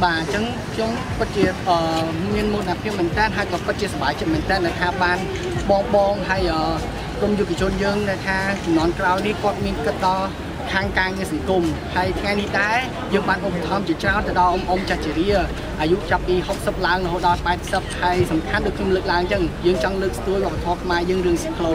bà chứng chúng bất kỳ nguyên môn nạp phiêu mình tan hay còn bất kỳ bài cho mình tan là tha ban bong bong hay công dụng chôn dương là tha nón cào đi con mình cất to hàng càng như sự cùng hay ngay đi tái dương ban ông thom chỉ trao từ đó ông cha chỉ đi ở giúp chập đi học sập lang hồ đo bài sập hay sầm khát được công lực lang chân dương trong lực tôi gọi thọc mai dương đường xịt lồ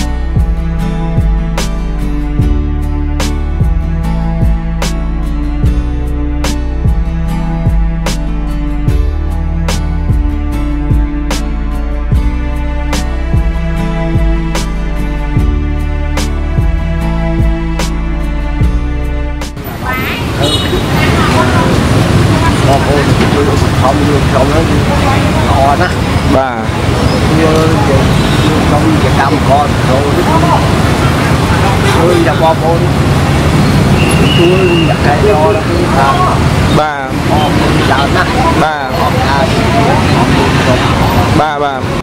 bà